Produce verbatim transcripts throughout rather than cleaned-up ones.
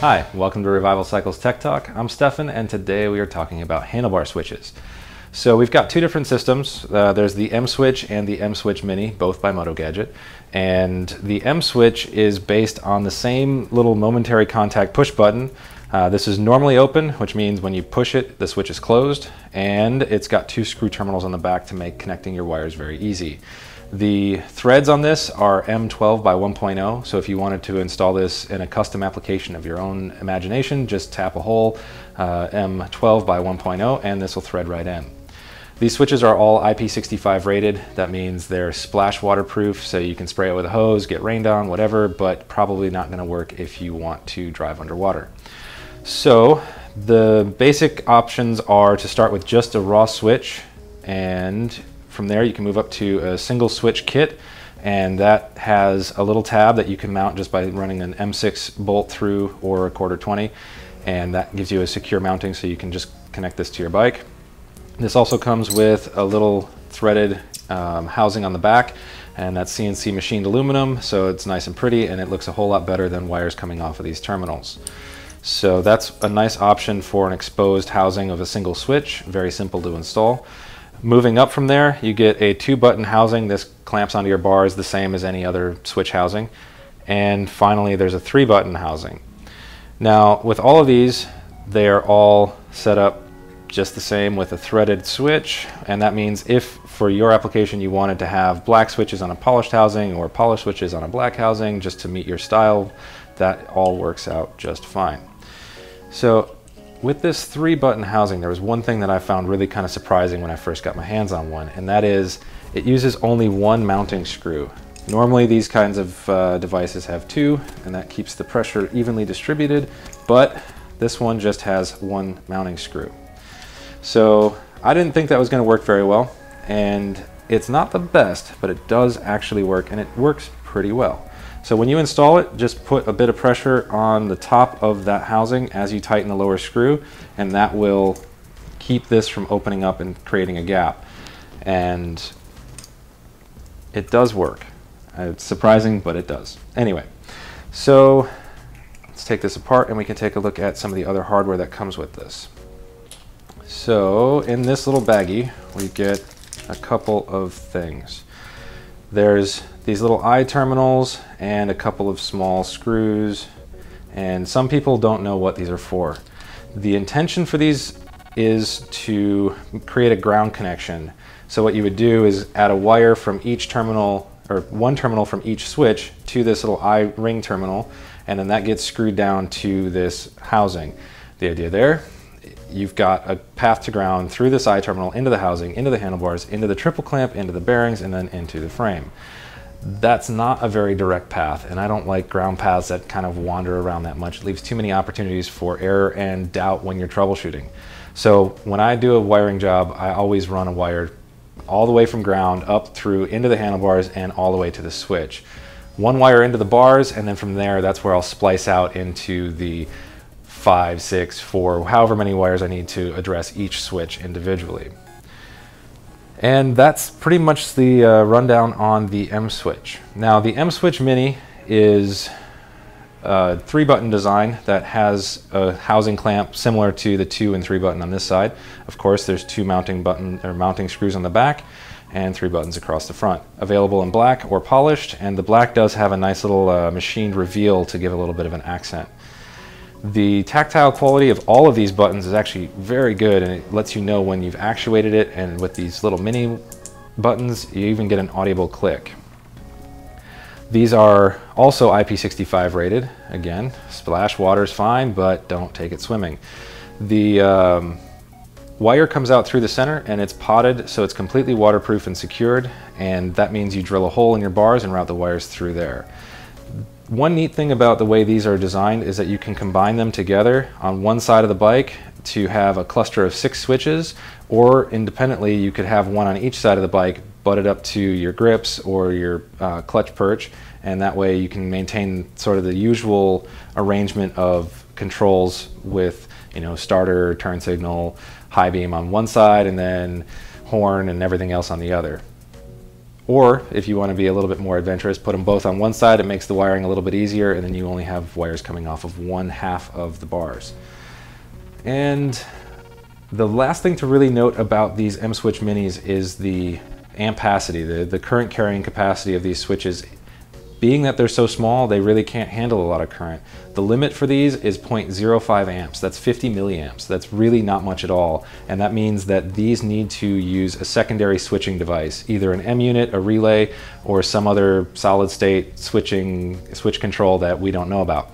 Hi, welcome to Revival Cycles Tech Talk. I'm Stefan, and today we are talking about handlebar switches. So we've got two different systems. Uh, there's the M-Switch and the M-Switch Mini, both by MotoGadget. And the M-Switch is based on the same little momentary contact push button. Uh, this is normally open, which means when you push it, the switch is closed, and it's got two screw terminals on the back to make connecting your wires very easy. The threads on this are M twelve by one point oh, so if you wanted to install this in a custom application of your own imagination, just tap a hole, uh, M twelve by one point oh, and this will thread right in. These switches are all I P sixty-five rated. That means they're splash waterproof, so you can spray it with a hose, get rained on, whatever, but probably not going to work if you want to drive underwater. So the basic options are to start with just a raw switch, and from there you can move up to a single switch kit, and that has a little tab that you can mount just by running an M six bolt through or a quarter twenty, and that gives you a secure mounting so you can just connect this to your bike. This also comes with a little threaded um, housing on the back, and that's C N C machined aluminum, so it's nice and pretty, and it looks a whole lot better than wires coming off of these terminals. So that's a nice option for an exposed housing of a single switch, very simple to install. Moving up from there, you get a two button housing. This clamps onto your bars the same as any other switch housing. And finally, there's a three button housing. Now with all of these, they are all set up just the same with a threaded switch. And that means if for your application, you wanted to have black switches on a polished housing or polished switches on a black housing, just to meet your style, that all works out just fine. So with this three button housing, there was one thing that I found really kind of surprising when I first got my hands on one, and that is it uses only one mounting screw. Normally these kinds of uh, devices have two, and that keeps the pressure evenly distributed, but this one just has one mounting screw. So I didn't think that was going to work very well, and it's not the best, but it does actually work, and it works pretty well. So when you install it, just put a bit of pressure on the top of that housing as you tighten the lower screw, and that will keep this from opening up and creating a gap. And it does work. It's surprising, but it does. Anyway, so let's take this apart and we can take a look at some of the other hardware that comes with this. So in this little baggie, we get a couple of things. There's these little eye terminals and a couple of small screws, and some people don't know what these are for. The intention for these is to create a ground connection. So what you would do is add a wire from each terminal, or one terminal from each switch, to this little eye ring terminal, and then that gets screwed down to this housing. The idea there, you've got a path to ground through this eye terminal, into the housing, into the handlebars, into the triple clamp, into the bearings, and then into the frame. That's not a very direct path, and I don't like ground paths that kind of wander around that much. It leaves too many opportunities for error and doubt when you're troubleshooting. So when I do a wiring job, I always run a wire all the way from ground up through into the handlebars and all the way to the switch. One wire into the bars, and then from there, that's where I'll splice out into the five, six, four, however many wires I need to address each switch individually. And that's pretty much the uh, rundown on the M-Switch. Now the M-Switch Mini is a three button design that has a housing clamp similar to the two and three button on this side. Of course, there's two mounting button or mounting screws on the back and three buttons across the front. Available in black or polished, and the black does have a nice little uh, machined reveal to give a little bit of an accent. The tactile quality of all of these buttons is actually very good, and it lets you know when you've actuated it, and with these little mini buttons, you even get an audible click. These are also I P sixty-five rated. Again, splash water is fine, but don't take it swimming. The um, wire comes out through the center, and it's potted, so it's completely waterproof and secured, and that means you drill a hole in your bars and route the wires through there. One neat thing about the way these are designed is that you can combine them together on one side of the bike to have a cluster of six switches, or independently you could have one on each side of the bike butted up to your grips or your uh, clutch perch, and that way you can maintain sort of the usual arrangement of controls with, you know, starter, turn signal, high beam on one side, and then horn and everything else on the other. Or if you want to be a little bit more adventurous, put them both on one side. It makes the wiring a little bit easier, and then you only have wires coming off of one half of the bars. And the last thing to really note about these M-Switch Minis is the ampacity, the, the current carrying capacity of these switches. Being that they're so small, they really can't handle a lot of current. The limit for these is zero point zero five amps. That's fifty milliamps. That's really not much at all. And that means that these need to use a secondary switching device, either an M unit, a relay, or some other solid state switching, switch control that we don't know about.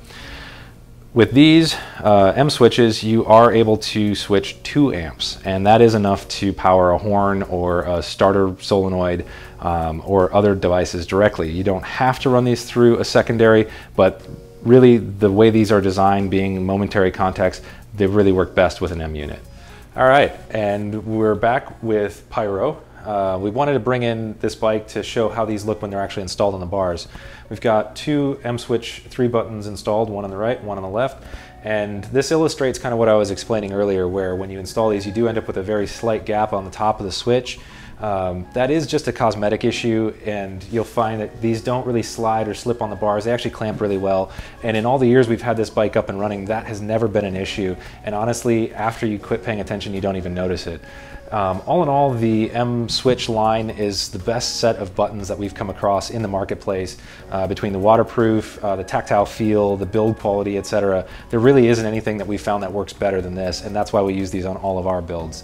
With these uh, M-switches, you are able to switch two amps, and that is enough to power a horn or a starter solenoid um, or other devices directly. You don't have to run these through a secondary, but really the way these are designed, being momentary contacts, they really work best with an M unit. All right, and we're back with Pyro. Uh, we wanted to bring in this bike to show how these look when they're actually installed on the bars. We've got two M-Switch three buttons installed, one on the right, one on the left. And this illustrates kind of what I was explaining earlier, where when you install these, you do end up with a very slight gap on the top of the switch. Um, that is just a cosmetic issue, and you'll find that these don't really slide or slip on the bars. They actually clamp really well. And in all the years we've had this bike up and running, that has never been an issue. And honestly, after you quit paying attention, you don't even notice it. Um, all in all, the M-Switch line is the best set of buttons that we've come across in the marketplace. Uh, between the waterproof, uh, the tactile feel, the build quality, et cetera, there really isn't anything that we found that works better than this, and that's why we use these on all of our builds.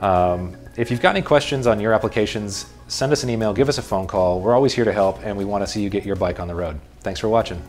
Um, if you've got any questions on your applications, send us an email, give us a phone call. We're always here to help, and we want to see you get your bike on the road. Thanks for watching.